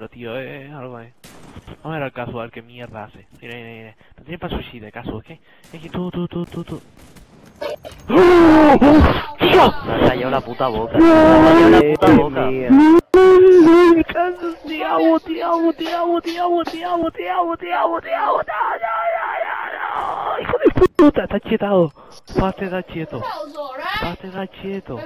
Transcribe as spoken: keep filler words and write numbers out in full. pero tío, eh, eh, algo ahí. Vamos a ver al casual que mierda hace. Mira, mira, mira. No tiene para suicida, casual, ¿qué? Es que tú, tú, tú, tú, tú. ¡Oh! ¡Oh! ¡Tío! Me has callado la puta boca. Me has callado la puta boca. Me cansas, te amo, te amo, te amo, te amo, te amo, te amo, te amo, te amo. No, no, no, no. Hijo de puta, está chetado. Pate da cheto. Pate da cheto.